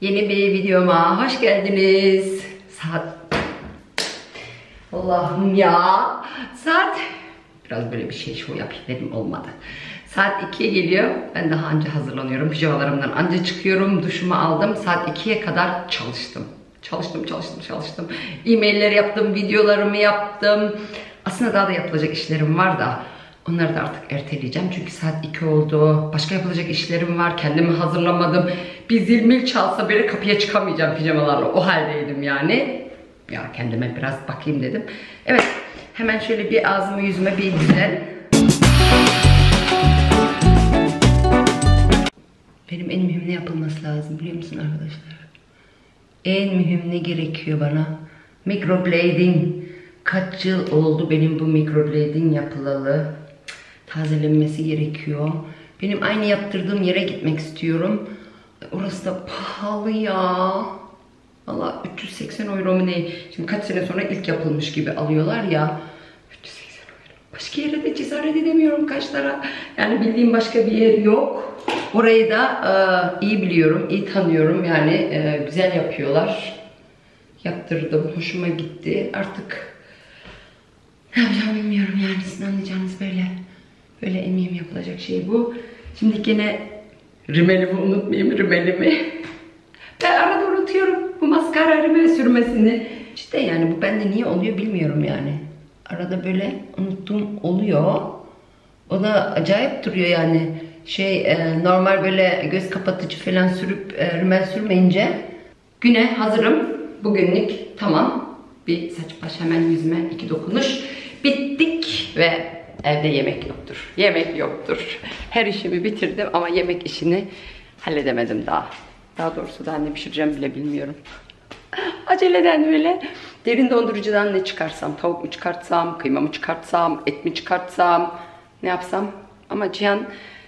Yeni bir videoma hoş geldiniz. Saat... Allah'ım ya. Saat... Biraz böyle bir şey şov yapayım dedim, olmadı. Saat 2'ye geliyor. Ben daha anca hazırlanıyorum. Pijamalarımdan anca çıkıyorum. Duşumu aldım. Saat 2'ye kadar çalıştım. Çalıştım. E-mailleri yaptım. Videolarımı yaptım. Aslında daha da yapılacak işlerim var da. Onları da artık erteleyeceğim. Çünkü saat 2 oldu. Başka yapılacak işlerim var. Kendimi hazırlamadım. Bir zil mil çalsa böyle kapıya çıkamayacağım pijamalarla. O haldeydim yani. Ya kendime biraz bakayım dedim. Evet. Hemen şöyle bir ağzımı yüzüme bir güzel. Benim en mühim ne yapılması lazım biliyor musun arkadaşlar? En mühim ne gerekiyor bana? Microblading. Kaç yıl oldu benim bu microblading yapılalı? Tazelenmesi gerekiyor. Benim aynı yaptırdığım yere gitmek istiyorum. Orası da pahalı ya. Valla 380 euro mu ne? Şimdi kaç sene sonra ilk yapılmış gibi alıyorlar ya. 380 euro. Başka yere de cesaret edemiyorum kaşlara. Yani bildiğim başka bir yer yok. Orayı da iyi biliyorum, iyi tanıyorum. Yani güzel yapıyorlar. Yaptırdım, hoşuma gitti. Artık ne yapacağımı bilmiyorum yani. Sizin anlayacağınız böyle. Böyle eminim yapılacak şey bu. Şimdi gene rimelimi unutmayayım, rimelimi. Ben arada unutuyorum. Bu maskara rimel sürmesini. İşte yani bu bende niye oluyor bilmiyorum yani. Arada böyle unuttuğum oluyor. O da acayip duruyor yani. Normal böyle göz kapatıcı falan sürüp rimel sürmeyince. Güne hazırım. Bugünlük tamam. Bir saç baş hemen yüzüme 2 dokunuş. Bittik ve evde yemek yoktur. Yemek yoktur. Her işimi bitirdim ama yemek işini halledemedim daha. Daha doğrusu daha ne pişireceğim bile bilmiyorum. Aceleden böyle derin dondurucudan ne çıkarsam, tavuk mu çıkartsam, kıyma mı çıkartsam, et mi çıkartsam, ne yapsam. Ama Cihan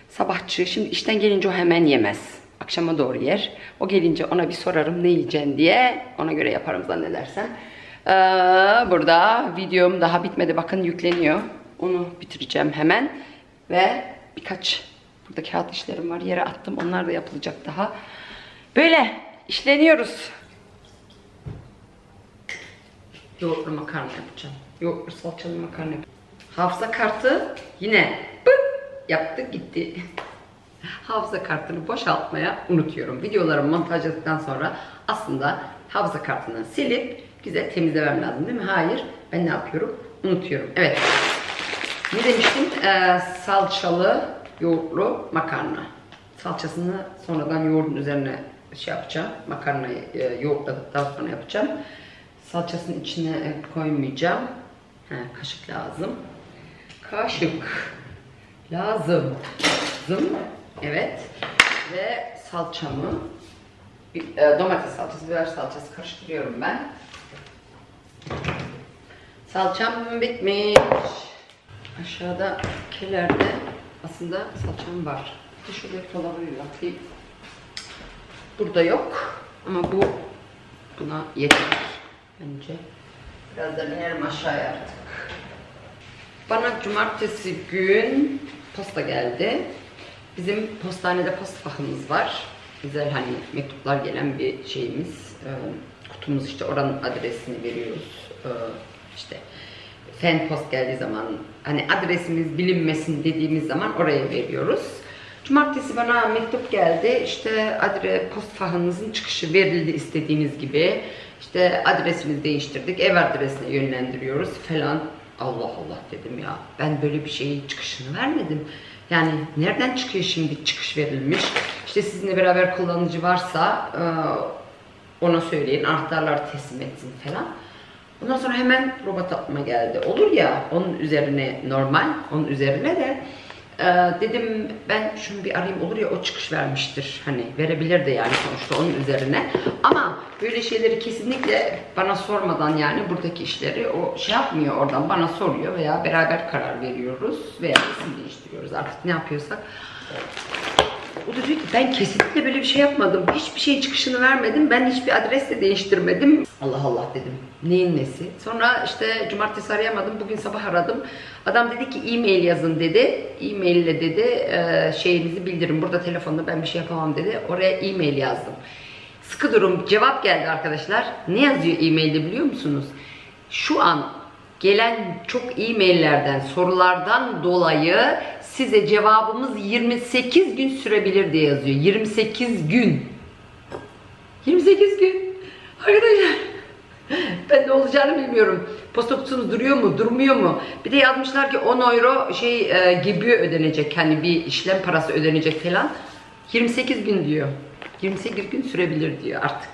sabahçı, şimdi işten gelince o hemen yemez. Akşama doğru yer. O gelince ona bir sorarım ne yiyeceksin diye, ona göre yaparım zannedersen. Burada videom daha bitmedi, bakın yükleniyor. Onu bitireceğim hemen ve birkaç burada kağıt işlerim var, yere attım, onlar da yapılacak daha. Böyle işleniyoruz. Yoğurtlu makarna yapacağım. Yoğurtlu salçalı makarna yapacağım. Hafıza kartı yine pıt yaptı gitti. Hafıza kartını boşaltmaya unutuyorum. Videolarımı montajladıktan sonra aslında hafıza kartını silip güzel temizlemem lazım değil mi? Hayır. Ben ne yapıyorum? Unutuyorum. Evet. Ne demiştim? Salçalı yoğurtlu makarna. Salçasını sonradan yoğurdun üzerine şey yapacağım. Makarnayı yoğurtladıktan sonra yapacağım. Salçasının içine koymayacağım. He, kaşık lazım. Kaşık lazım. Evet. Ve salçamı, domates salçası, biber salçası karıştırıyorum ben. Salçam bitmiş. Aşağıda kelerde aslında salçam var. Şurada dolabıyla atayım. Burada yok ama bu buna yeter bence. Biraz da inerim aşağıya artık. Bana cumartesi gün posta geldi. Bizim postanede posta bakımız var. Güzel hani mektuplar gelen bir şeyimiz, kutumuz, işte oranın adresini veriyoruz. İşte fen post geldiği zaman hani adresimiz bilinmesin dediğimiz zaman oraya veriyoruz. Cumartesi bana mektup geldi. İşte post fahınızın çıkışı verildi istediğiniz gibi. İşte adresini değiştirdik. Ev adresine yönlendiriyoruz falan. Allah Allah dedim ya. Ben böyle bir şeyin çıkışını vermedim. Yani nereden çıkıyor şimdi çıkış verilmiş? İşte sizinle beraber kullanıcı varsa ona söyleyin. Anahtarlar teslim etsin falan. Ondan sonra hemen robot atma geldi. Olur ya onun üzerine normal. Onun üzerine de dedim ben şunu bir arayayım, olur ya o çıkış vermiştir hani, verebilir de yani sonuçta onun üzerine, ama böyle şeyleri kesinlikle bana sormadan yani buradaki işleri o şey yapmıyor, oradan bana soruyor veya beraber karar veriyoruz veya isim değiştiriyoruz artık ne yapıyorsak. O da diyor ki ben kesinlikle böyle bir şey yapmadım, hiçbir şeyin çıkışını vermedim, ben hiçbir adres de değiştirmedim. Allah Allah dedim, neyin nesi? Sonra işte cumartesi arayamadım, bugün sabah aradım. Adam dedi ki e-mail yazın dedi, e-mail ile dedi şeyinizi bildirin, burada telefonla ben bir şey yapamam dedi. Oraya e-mail yazdım. Sıkı durum. Cevap geldi arkadaşlar. Ne yazıyor e-mailde biliyor musunuz? Şu an gelen çok e-maillerden, sorulardan dolayı size cevabımız 28 gün sürebilir diye yazıyor. 28 gün. 28 gün. Arkadaşlar ben ne olacağını bilmiyorum. Posta kutusunuz duruyor mu, durmuyor mu? Bir de yazmışlar ki 10 euro gibi ödenecek. Hani bir işlem parası ödenecek falan. 28 gün diyor. 28 gün sürebilir diyor artık.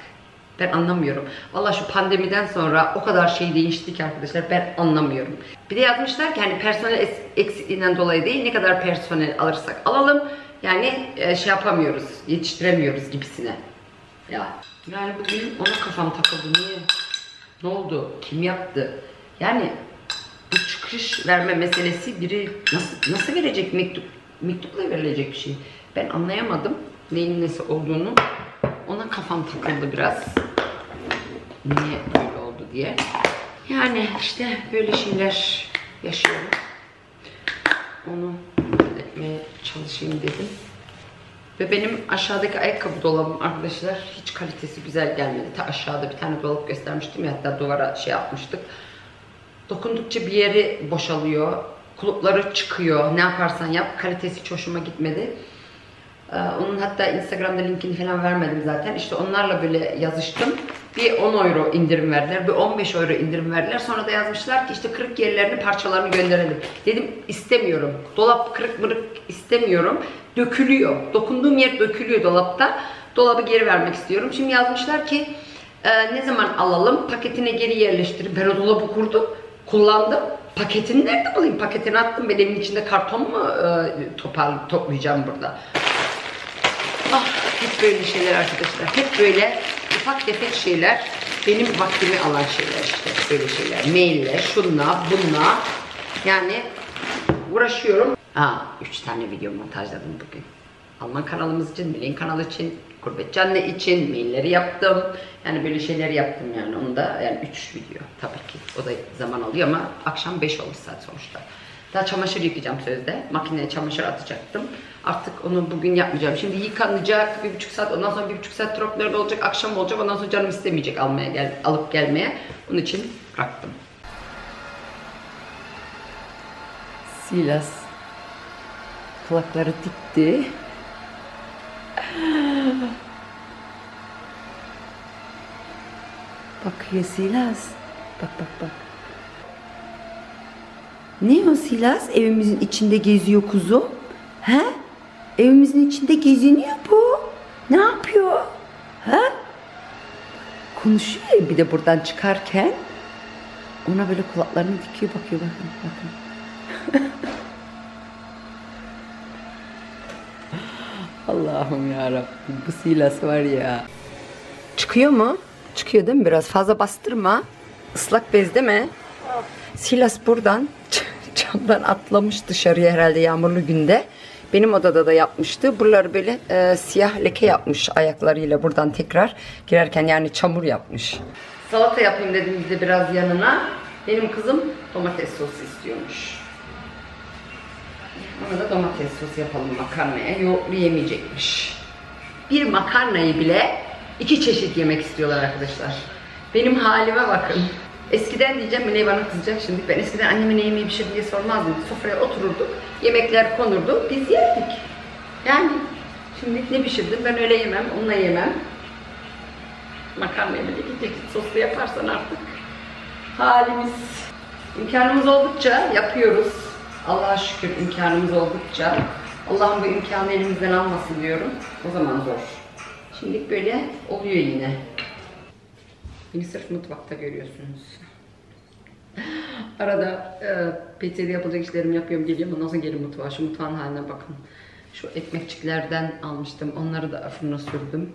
Ben anlamıyorum. Valla şu pandemiden sonra o kadar şey değişti ki arkadaşlar, ben anlamıyorum. Bir de yazmışlar ki hani personel eksiğinden dolayı değil, ne kadar personel alırsak alalım yani şey yapamıyoruz, yetiştiremiyoruz gibisine. Ya yani bugün ona kafam takıldı. Niye? Ne oldu? Kim yaptı? Yani bu çıkış verme meselesi biri nasıl verecek? Mektupla verilecek bir şey. Ben anlayamadım neyin nesi olduğunu. Ona kafam takıldı biraz. Niye böyle oldu diye. Yani işte böyle şeyler yaşıyorum. Onu halletmeye çalışayım dedim. Ve benim aşağıdaki ayakkabı dolabım arkadaşlar hiç kalitesi güzel gelmedi. Ta aşağıda bir tane dolap göstermiştim ya, hatta duvara şey yapmıştık. Dokundukça bir yeri boşalıyor. Kulupları çıkıyor. Ne yaparsan yap. Kalitesi hiç hoşuma gitmedi. Onun hatta Instagram'da linkini falan vermedim zaten. İşte onlarla böyle yazıştım. Bir 10 euro indirim verdiler. Bir 15 euro indirim verdiler. Sonra da yazmışlar ki işte kırık yerlerini, parçalarını gönderelim. Dedim istemiyorum. Dolap kırık mırık istemiyorum. Dökülüyor. Dokunduğum yer dökülüyor dolapta. Dolabı geri vermek istiyorum. Şimdi yazmışlar ki ne zaman alalım? Paketine geri yerleştirin. Ben o dolabı kurdum. Kullandım. Paketini nerede bulayım? Paketini attım. Ben evin içinde karton mu toplayacağım burada? Ah, hep böyle şeyler arkadaşlar. Hep böyle ufak tefek şeyler. Benim vaktimi alan şeyler işte. Böyle şeyler. Maille, şunla, bunla. Yani uğraşıyorum. Ha, 3 tane video montajladım bugün. Alman kanalımız için, Miley'in kanalı için, Gurbet Canlı için mailleri yaptım. Yani böyle şeyler yaptım yani. Onu da yani 3 video tabii ki. O da zaman alıyor ama akşam 5 olmuş saat sonuçta. Daha çamaşır yıkayacağım sözde. Makineye çamaşır atacaktım. Artık onu bugün yapmayacağım. Şimdi yıkanacak 1,5 saat. Ondan sonra 1,5 saat troplarda olacak. Akşam olacak. Ondan sonra canım istemeyecek alıp gelmeye. Onun için bıraktım. Silas kulakları dikti. Bakıyor Silas. Bak bak bak. Ne o Silas? Evimizin içinde geziyor kuzu. He? Evimizin içinde geziniyor bu. Ne yapıyor? He? Konuşuyor ya, bir de buradan çıkarken ona böyle kulaklarını dikiyor, bakıyor, bakın bakın. Allah'ım ya Rabbim, bu Silas var ya. Çıkıyor mu? Çıkıyor değil mi? Biraz fazla bastırma. Islak bez değil mi? Silas buradan camdan atlamış dışarıya herhalde yağmurlu günde. Benim odada da yapmıştı. Buraları böyle siyah leke yapmış ayaklarıyla buradan tekrar girerken, yani çamur yapmış. Salata yapayım dedim bize biraz yanına. Benim kızım domates sosu istiyormuş. Ona da domates sosu yapalım makarnaya. Yoğurtlu yemeyecekmiş. Bir makarnayı bile 2 çeşit yemek istiyorlar arkadaşlar. Benim halime bakın. Eskiden diyeceğim, Miley bana kızacak şimdi. Ben eskiden anneme ne yemeği pişir diye sormazdım. Sofraya otururduk, yemekler konurdu, biz yerdik. Yani şimdi ne pişirdim, ben öyle yemem, onunla yemem. Makarna yemeği gidecek, soslu yaparsan artık halimiz. İmkanımız oldukça yapıyoruz. Allah'a şükür imkanımız oldukça. Allah'ım bu imkanı elimizden almasın diyorum. O zaman zor. Şimdilik böyle oluyor yine. Beni sırf mutfakta görüyorsunuz. Arada PT'de yapılacak işlerimi yapıyorum, geliyorum. Ondan sonra gelin mutfağa. Şu mutfağın haline bakın. Şu ekmekçiklerden almıştım. Onları da fırına sürdüm.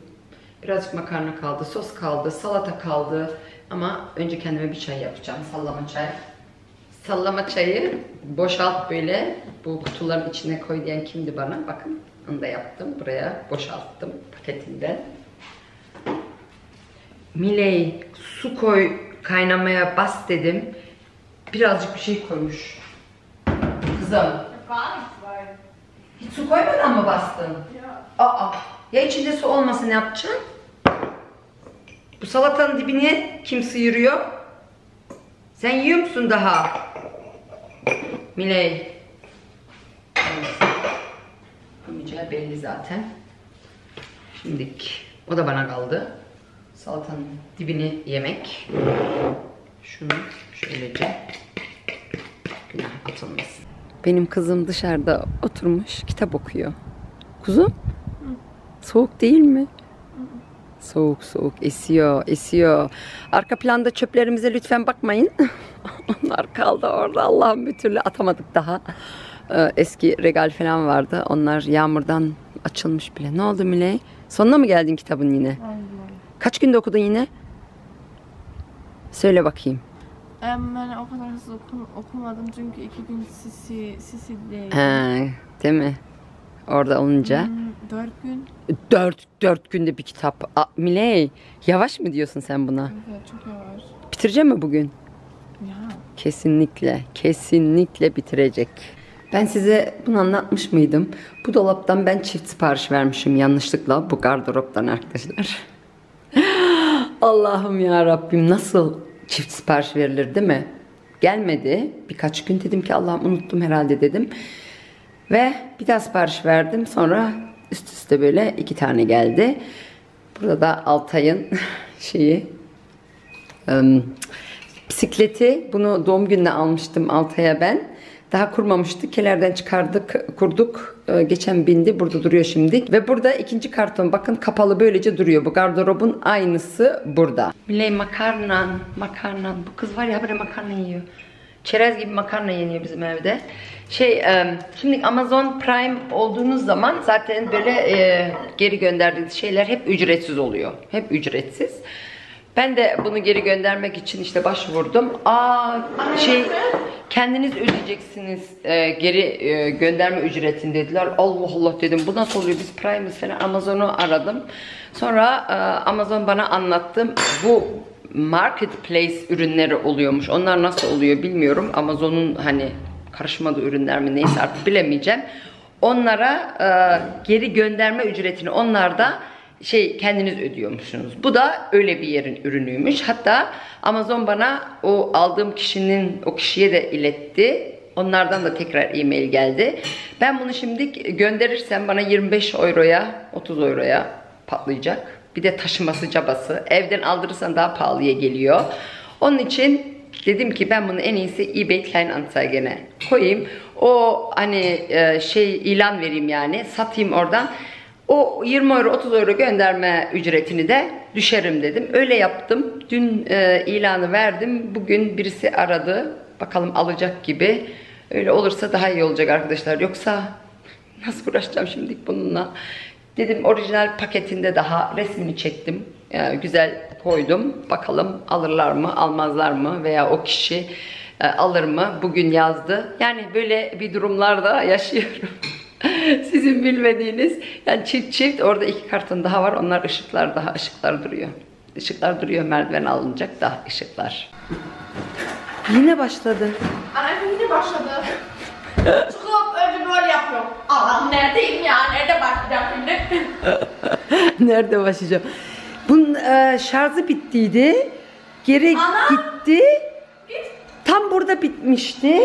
Birazcık makarna kaldı, sos kaldı, salata kaldı. Ama önce kendime bir çay yapacağım. Sallama çay. Sallama çayı boşalt böyle. Bu kutuların içine koy diyen kimdi bana? Bakın onu da yaptım. Buraya boşalttım paketinden. Miley su koy, kaynamaya bas dedim. Birazcık bir şey koymuş. Kızım. Hiç su koymadan mı bastın? Ya. Aa. Ya içinde su olmasa ne yapacaksın? salatanın dibine kim sıyırıyor? Sen yiyor musun daha? Miley. Yemeyeceği belli zaten. Şimdilik o da bana kaldı. Salatanın dibini yemek. Şunu şöylece atılmasın. Benim kızım dışarıda oturmuş kitap okuyor. Kuzum? Hı. Soğuk değil mi? Hı. Soğuk soğuk esiyor esiyor. Arka planda çöplerimize lütfen bakmayın. Onlar kaldı orada. Allah'ım bir türlü atamadık daha. Eski regal falan vardı. Onlar yağmurdan açılmış bile. Ne oldu Miley? Sonuna mı geldin kitabın yine? Aynen. Kaç günde okudun yine? Söyle bakayım. Ben o kadar hızlı okumadım çünkü 2 gün sisideydi. He, değil mi? Orada olunca. 4 gün. 4 günde bir kitap. Aa, Miley, yavaş mı diyorsun sen buna? Evet, çok yavaş. Bitirecek mi bugün? Ya. Kesinlikle, kesinlikle bitirecek. Ben size bunu anlatmış mıydım? Bu dolaptan ben çift sipariş vermişim yanlışlıkla. Bu gardıroptan arkadaşlar. Allah'ım ya Rabbim, nasıl çift sipariş verilir değil mi? Gelmedi. Birkaç gün dedim ki Allah'ım unuttum herhalde dedim. Ve bir daha sipariş verdim. Sonra üst üste böyle 2 tane geldi. Burada da Altay'ın şeyi bisikleti. Bunu doğum gününe almıştım Altay'a ben. Daha kurmamıştık. Kelerden çıkardık, kurduk. Geçen bindi. Burada duruyor şimdi. Ve burada 2. karton. Bakın kapalı böylece duruyor. Bu gardırobun aynısı burada. Miley makarna. Makarna. Bu kız var ya böyle makarna yiyor. Çerez gibi makarna yeniyor bizim evde. Şimdi Amazon Prime olduğunuz zaman zaten böyle geri gönderdiğiniz şeyler hep ücretsiz oluyor. Hep ücretsiz. Ben de bunu geri göndermek için işte başvurdum. Kendiniz ödeyeceksiniz geri gönderme ücretini dediler. Allah Allah dedim, bu nasıl oluyor? Biz Prime'ız falan, Amazon'u aradım. Sonra Amazon bana anlattı. Bu marketplace ürünleri oluyormuş. Onlar nasıl oluyor bilmiyorum. Amazon'un hani karışmadığı ürünler mi neyse artık bilemeyeceğim. Onlara geri gönderme ücretini onlar da kendiniz ödüyormuşsunuz. Bu da öyle bir yerin ürünüymüş. Hatta Amazon bana o aldığım kişinin, o kişiye de iletti. Onlardan da tekrar e-mail geldi. Ben bunu şimdi gönderirsem bana 25 euroya, 30 euroya patlayacak. Bir de taşıması cabası. Evden aldırırsan daha pahalıya geliyor. Onun için dedim ki ben bunu en iyisi eBay Kleinanzeige'ye gene koyayım. O hani ilan vereyim yani. Satayım oradan. O 20 euro 30 euro gönderme ücretini de düşerim dedim. Öyle yaptım. Dün ilanı verdim. Bugün birisi aradı. Bakalım alacak gibi. Öyle olursa daha iyi olacak arkadaşlar. Yoksa nasıl uğraşacağım şimdi bununla? Dedim orijinal paketinde daha resmini çektim. Güzel koydum. Bakalım alırlar mı, almazlar mı veya o kişi alır mı? Bugün yazdı. Yani böyle bir durumlarda yaşıyorum. Sizin bilmediğiniz yani çift orada 2 karton daha var. Onlar ışıklar duruyor. Işıklar duruyor, merdiven alınacak da ışıklar. Yine başladı. Annem yine başladı. Çıkıp öyle böyle yapıyorum. Allah neredeyim ya? Nerede başlayacağım şimdi? Nerede başlayacağım? Bunun şarjı bittiydi. Geri gitti. Tam burada bitmişti.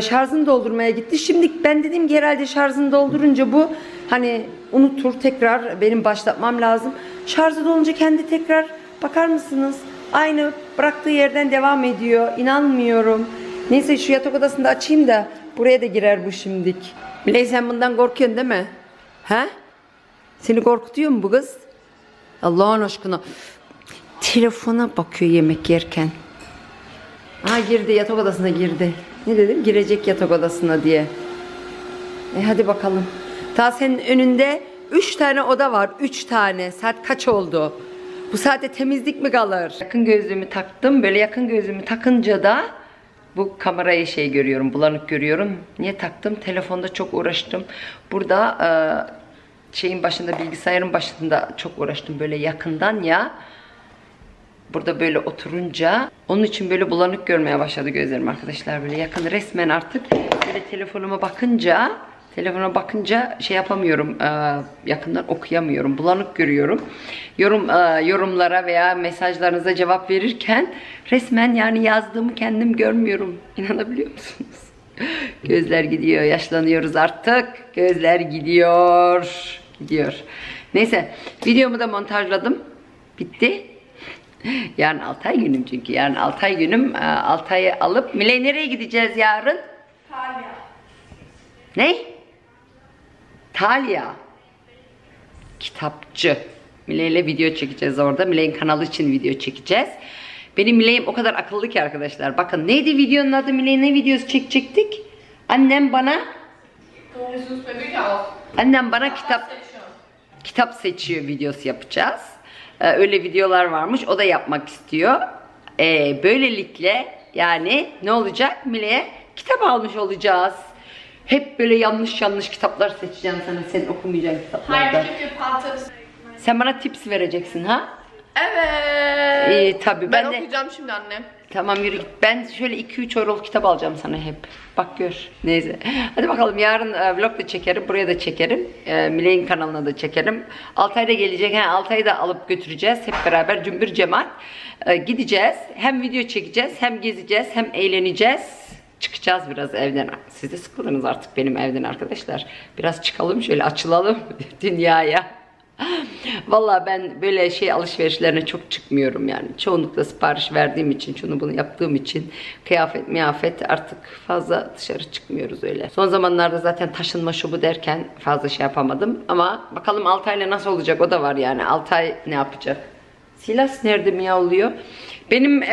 Şarjını doldurmaya gitti. Şimdi ben dedim ki herhalde şarjını doldurunca bu hani unutur, tekrar benim başlatmam lazım. Şarjı dolunca kendi tekrar, bakar mısınız? Aynı bıraktığı yerden devam ediyor. İnanmıyorum. Neyse şu yatak odasını da açayım da buraya da girer bu şimdilik. Miley sen bundan korkuyorsun değil mi? He? Seni korkutuyor mu bu kız? Allah'ın aşkına. Telefona bakıyor yemek yerken. Aha girdi, yatak odasına girdi. Ne dedim? Girecek yatak odasına diye. Hadi bakalım. Ta senin önünde 3 tane oda var. 3 tane. Saat kaç oldu? Bu saatte temizlik mi kalır? Yakın gözlüğümü taktım. Böyle yakın gözlüğümü takınca da bu kamerayı görüyorum. Bulanık görüyorum. Niye taktım? Telefonda çok uğraştım. Burada başında, bilgisayarın başında çok uğraştım. Böyle yakından ya. Burada böyle oturunca onun için böyle bulanık görmeye başladı gözlerim arkadaşlar. Böyle yakın resmen artık böyle telefonuma bakınca Telefona bakınca şey yapamıyorum, yakından okuyamıyorum, bulanık görüyorum. Yorumlara veya mesajlarınıza cevap verirken resmen yani yazdığımı kendim görmüyorum. İnanabiliyor musunuz? Gözler gidiyor, yaşlanıyoruz artık. Gözler gidiyor. Neyse, videomu da montajladım. Bitti. Yarın Altay günüm çünkü. Yarın Altay günüm. Altay'ı alıp Miley nereye gideceğiz yarın? Talya. Ne? Talya. Kitapçı. Miley'le video çekeceğiz orada. Miley'in kanalı için video çekeceğiz. Benim Miley'im o kadar akıllı ki arkadaşlar. Bakın neydi videonun adı, Miley ne videosu çekecektik? Annem bana kitap seçiyor videosu yapacağız. Öyle videolar varmış. O da yapmak istiyor. Böylelikle yani ne olacak? Miley'e kitap almış olacağız. Hep böyle yanlış kitaplar seçeceğim sana. Sen okumayacağın kitaplardan. Sen bana tips vereceksin ha? Evet. Tabii ben de okuyacağım şimdi anne. Tamam yürü git. Ben şöyle 2-3 Orol kitap alacağım sana hep. Bak gör. Neyse. Hadi bakalım, yarın vlog da çekerim. Buraya da çekerim. Miley'in kanalına da çekerim. Altay da gelecek. Yani Altay'ı da alıp götüreceğiz. Hep beraber cümbür cemaat gideceğiz. Hem video çekeceğiz, hem gezeceğiz, hem eğleneceğiz. Çıkacağız biraz evden. Siz de sıkıldınız artık benim evden arkadaşlar. Biraz çıkalım şöyle, açılalım dünyaya. Vallahi ben böyle şey alışverişlerine çok çıkmıyorum yani. Çoğunlukla sipariş verdiğim için, şunu bunu yaptığım için kıyafet miyafet artık fazla dışarı çıkmıyoruz öyle. Son zamanlarda zaten taşınma şubu derken fazla şey yapamadım ama bakalım Altay'la nasıl olacak, o da var yani. Altay ne yapacak? Silas nerede mi ya oluyor? Benim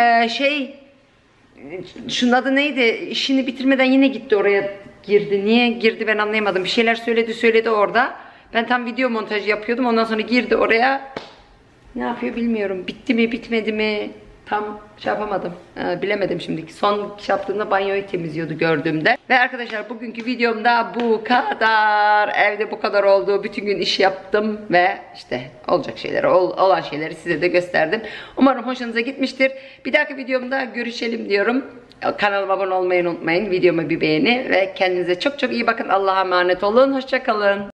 şunun adı neydi? İşini bitirmeden yine gitti, oraya girdi. Niye girdi ben anlayamadım. Bir şeyler söyledi orada. Ben tam video montajı yapıyordum. Ondan sonra girdi oraya. Ne yapıyor bilmiyorum. Bitti mi bitmedi mi? Tam şey yapamadım. Bilemedim şimdiki. Son yaptığımda banyoyu temizliyordu gördüğümde. Ve arkadaşlar bugünkü videomda bu kadar. Evde bu kadar oldu. Bütün gün iş yaptım. Ve işte olacak şeyleri, olan şeyleri size de gösterdim. Umarım hoşunuza gitmiştir. Bir dahaki videomda görüşelim diyorum. Kanalıma abone olmayı unutmayın. Videoma bir beğeni. Ve kendinize çok çok iyi bakın. Allah'a emanet olun. Hoşça kalın.